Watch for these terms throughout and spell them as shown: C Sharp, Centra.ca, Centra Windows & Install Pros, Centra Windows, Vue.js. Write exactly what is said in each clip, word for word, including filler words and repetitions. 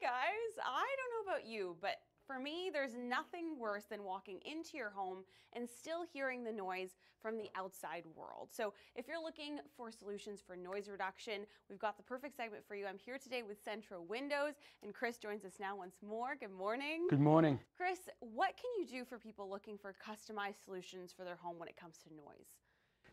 Hey guys, I don't know about you, but for me, there's nothing worse than walking into your home and still hearing the noise from the outside world. So if you're looking for solutions for noise reduction, we've got the perfect segment for you. I'm here today with Centra Windows, and Chris joins us now once more. Good morning. Good morning. Chris, what can you do for people looking for customized solutions for their home when it comes to noise?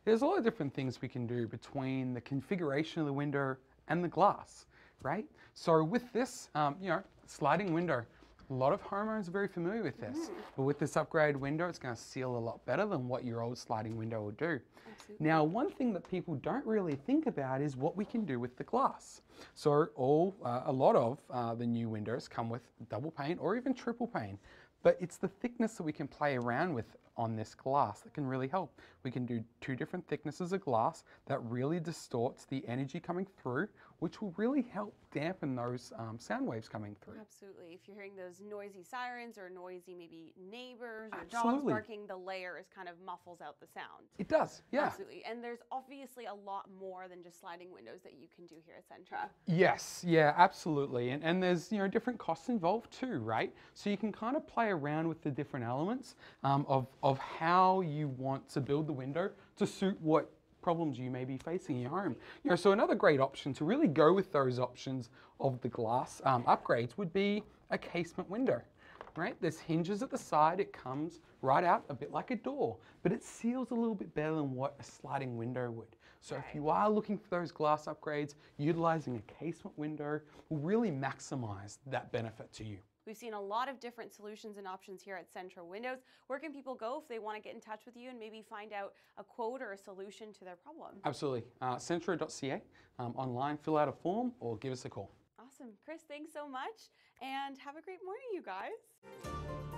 There's a lot of different things we can do between the configuration of the window and the glass, right? So with this, um, you know, sliding window, a lot of homeowners are very familiar with this. Mm. But with this upgraded window, it's going to seal a lot better than what your old sliding window will do. Absolutely. Now, one thing that people don't really think about is what we can do with the glass. So all, uh, a lot of uh, the new windows come with double pane or even triple pane. But it's the thickness that we can play around with on this glass that can really help. We can do two different thicknesses of glass that really distorts the energy coming through, which will really help dampen those um, sound waves coming through. Absolutely. If you're hearing those noisy sirens or noisy maybe neighbors or Absolutely. dogs barking, the layer is kind of muffles out the sound. It does, yeah. Absolutely. And there's obviously a lot more than just sliding windows that you can do here at Centra. Yes, yeah, absolutely. And, and there's, you know, different costs involved too, right? So you can kind of play around with the different elements um, of, of how you want to build the window to suit what problems you may be facing in your home. You know, so another great option to really go with those options of the glass um, upgrades would be a casement window, right? There's hinges at the side, it comes right out a bit like a door, but it seals a little bit better than what a sliding window would. So right. if you are looking for those glass upgrades, utilizing a casement window will really maximize that benefit to you. We've seen a lot of different solutions and options here at Centra Windows. Where can people go if they want to get in touch with you and maybe find out a quote or a solution to their problem? Absolutely. Uh, Centra dot C A, um, online, fill out a form or give us a call. Awesome. Chris, thanks so much, and have a great morning, you guys.